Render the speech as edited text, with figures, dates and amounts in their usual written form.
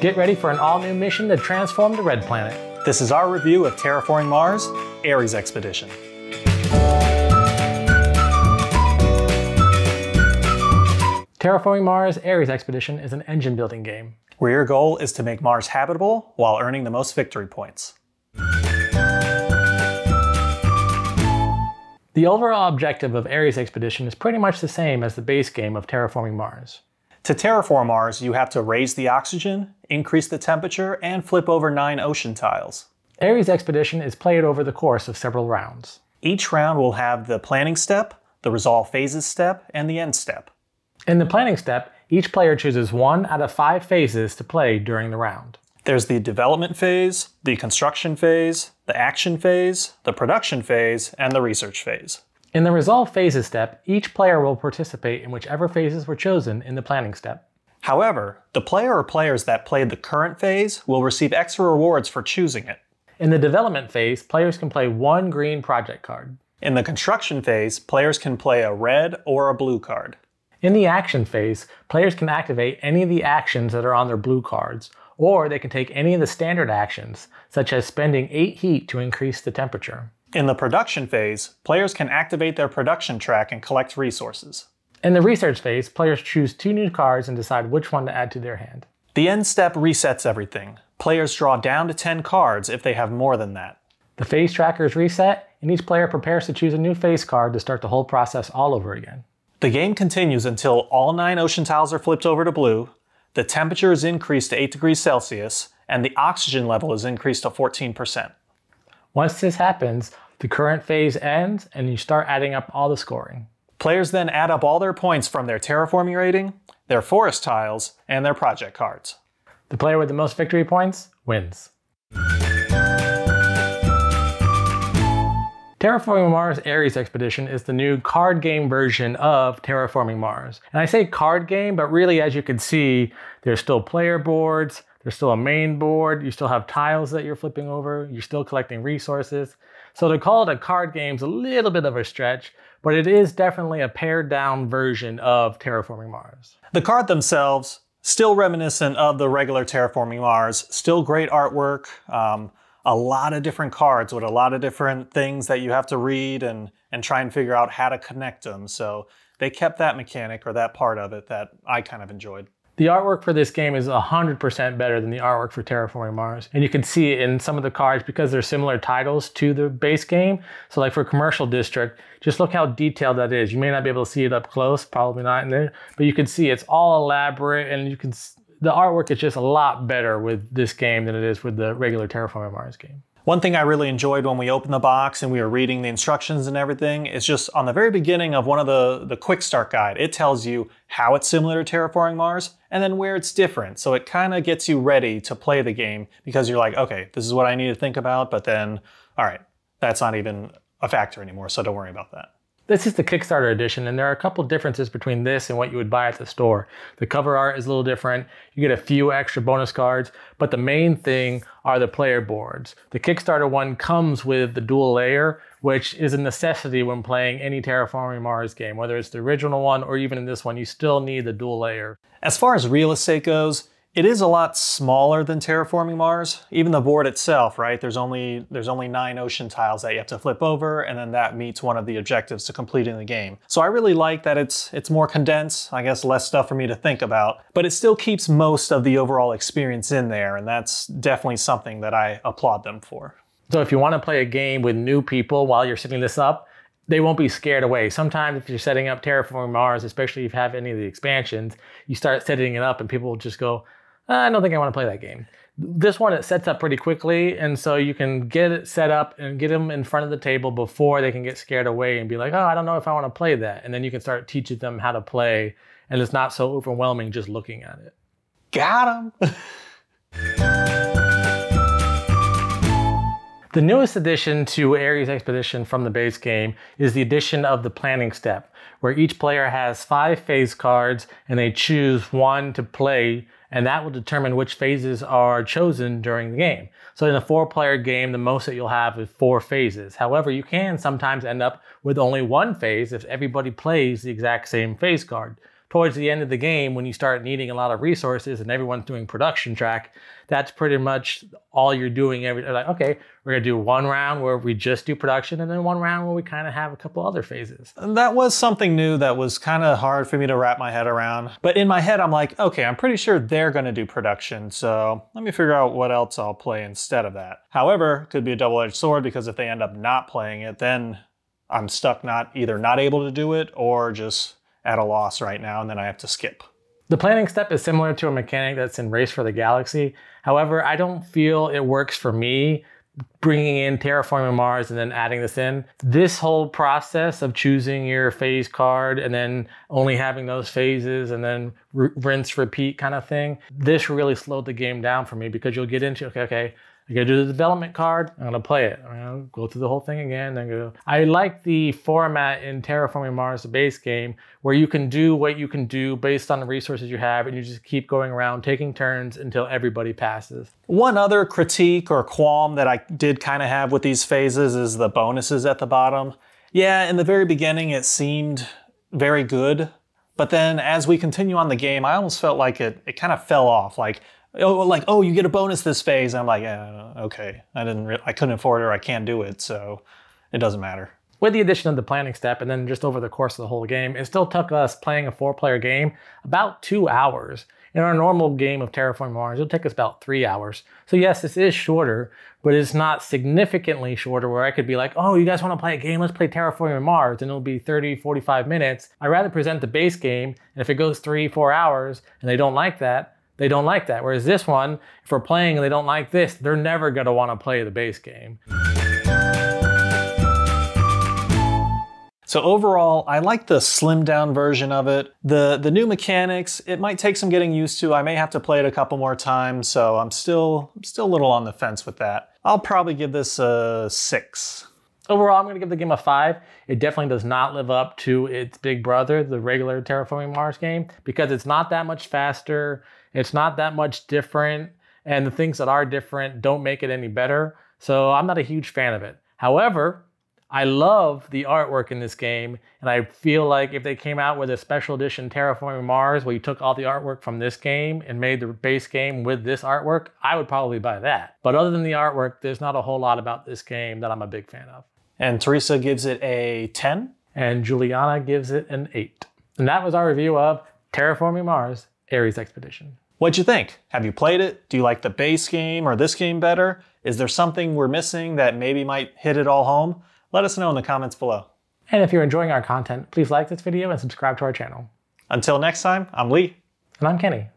Get ready for an all-new mission to transform the Red Planet. This is our review of Terraforming Mars, Ares Expedition. Terraforming Mars, Ares Expedition is an engine building game where your goal is to make Mars habitable while earning the most victory points. The overall objective of Ares Expedition is pretty much the same as the base game of Terraforming Mars. To terraform Mars, you have to raise the oxygen, increase the temperature, and flip over 9 ocean tiles. Ares Expedition is played over the course of several rounds. Each round will have the planning step, the resolve phases step, and the end step. In the planning step, each player chooses 1 out of 5 phases to play during the round. There's the development phase, the construction phase, the action phase, the production phase, and the research phase. In the resolve phases step, each player will participate in whichever phases were chosen in the planning step. However, the player or players that played the current phase will receive extra rewards for choosing it. In the development phase, players can play 1 green project card. In the construction phase, players can play a red or a blue card. In the action phase, players can activate any of the actions that are on their blue cards, or they can take any of the standard actions, such as spending 8 heat to increase the temperature. In the production phase, players can activate their production track and collect resources. In the research phase, players choose 2 new cards and decide which one to add to their hand. The end step resets everything. Players draw down to 10 cards if they have more than that. The phase tracker is reset, and each player prepares to choose a new phase card to start the whole process all over again. The game continues until all 9 ocean tiles are flipped over to blue, the temperature is increased to 8 degrees Celsius, and the oxygen level is increased to 14%. Once this happens, the current phase ends, and you start adding up all the scoring. Players then add up all their points from their terraforming rating, their forest tiles, and their project cards. The player with the most victory points wins. Terraforming Mars Ares Expedition is the new card game version of Terraforming Mars. And I say card game, but really, as you can see, there's still player boards, there's still a main board, you still have tiles that you're flipping over, you're still collecting resources. So to call it a card game is a little bit of a stretch, but it is definitely a pared down version of Terraforming Mars. The cards themselves, still reminiscent of the regular Terraforming Mars, still great artwork. A lot of different cards with a lot of different things that you have to read and try and figure out how to connect them. So they kept that mechanic or that part of it that I kind of enjoyed. The artwork for this game is 100% better than the artwork for Terraforming Mars. And you can see it in some of the cards because they're similar titles to the base game. So like for Commercial District, just look how detailed that is. You may not be able to see it up close, probably not in there, but you can see it's all elaborate and you can the artwork is just a lot better with this game than it is with the regular Terraforming Mars game. One thing I really enjoyed when we opened the box and we were reading the instructions and everything is just on the very beginning of one of the quick start guide, it tells you how it's similar to Terraforming Mars and then where it's different. So it kind of gets you ready to play the game because you're like, okay, this is what I need to think about, but then, all right, that's not even a factor anymore, so don't worry about that. This is the Kickstarter edition, and there are a couple differences between this and what you would buy at the store. The cover art is a little different. You get a few extra bonus cards, but the main thing are the player boards. The Kickstarter one comes with the dual layer, which is a necessity when playing any Terraforming Mars game, whether it's the original one or even in this one, you still need the dual layer. As far as real estate goes, it is a lot smaller than Terraforming Mars. Even the board itself, right? There's only 9 ocean tiles that you have to flip over, and then that meets one of the objectives to completing the game. So I really like that it's more condensed, I guess less stuff for me to think about, but it still keeps most of the overall experience in there, and that's definitely something that I applaud them for. So if you want to play a game with new people while you're setting this up, they won't be scared away. Sometimes if you're setting up Terraforming Mars, especially if you have any of the expansions, you start setting it up and people will just go, I don't think I want to play that game. This one, it sets up pretty quickly, and so you can get it set up and get them in front of the table before they can get scared away and be like, oh, I don't know if I want to play that. And then you can start teaching them how to play, and it's not so overwhelming just looking at it. Got him! The newest addition to Ares Expedition from the base game is the addition of the planning step, where each player has 5 phase cards, and they choose 1 to play, and that will determine which phases are chosen during the game. So in a 4-player game, the most that you'll have is 4 phases. However, you can sometimes end up with only 1 phase if everybody plays the exact same phase card. towards the end of the game, when you start needing a lot of resources and everyone's doing production track, that's pretty much all you're doing. Like, okay, we're gonna do one round where we just do production, and then one round where we kind of have a couple other phases. That was something new that was kind of hard for me to wrap my head around. But in my head, I'm like, okay, I'm pretty sure they're gonna do production, so let me figure out what else I'll play instead of that. However, it could be a double-edged sword, because if they end up not playing it, then I'm stuck either not able to do it or just at a loss right now, and then I have to skip. The planning step is similar to a mechanic that's in Race for the Galaxy. However, I don't feel it works for me bringing in Terraforming Mars and then adding this in. This whole process of choosing your phase card and then only having those phases and then rinse, repeat kind of thing, this really slowed the game down for me, because you'll get into, okay, I'm gonna do the development card, I'm gonna play it. I'm gonna go through the whole thing again, then go. I like the format in Terraforming Mars, the base game, where you can do what you can do based on the resources you have, and you just keep going around, taking turns until everybody passes. One other critique or qualm that I did kind of have with these phases is the bonuses at the bottom. Yeah, in the very beginning, it seemed very good, but then as we continue on the game, I almost felt like it kind of fell off. Like, oh, you get a bonus this phase. And I'm like, okay, I couldn't afford it, or I can't do it, so it doesn't matter. With the addition of the planning step, and then just over the course of the whole game, it still took us playing a 4-player game about 2 hours. In our normal game of Terraforming Mars, it'll take us about 3 hours. So yes, this is shorter, but it's not significantly shorter where I could be like, oh, you guys want to play a game? Let's play Terraforming Mars, and it'll be 30, 45 minutes. I'd rather present the base game, and if it goes 3, 4 hours and they don't like that, they don't like that. Whereas this one, if we're playing and they don't like this, they're never gonna wanna play the base game. So overall, I like the slimmed down version of it. The new mechanics, it might take some getting used to. I may have to play it a couple more times, so I'm still a little on the fence with that. I'll probably give this a 6. Overall, I'm gonna give the game a 5. It definitely does not live up to its big brother, the regular Terraforming Mars game, because it's not that much faster. It's not that much different, and the things that are different don't make it any better. So I'm not a huge fan of it. However, I love the artwork in this game, and I feel like if they came out with a special edition Terraforming Mars where you took all the artwork from this game and made the base game with this artwork, I would probably buy that. But other than the artwork, there's not a whole lot about this game that I'm a big fan of. And Teresa gives it a 10. And Juliana gives it an 8. And that was our review of Terraforming Mars, Ares Expedition. What'd you think? Have you played it? Do you like the base game or this game better? Is there something we're missing that maybe might hit it all home? Let us know in the comments below. And if you're enjoying our content, please like this video and subscribe to our channel. Until next time, I'm Lee. And I'm Kenny.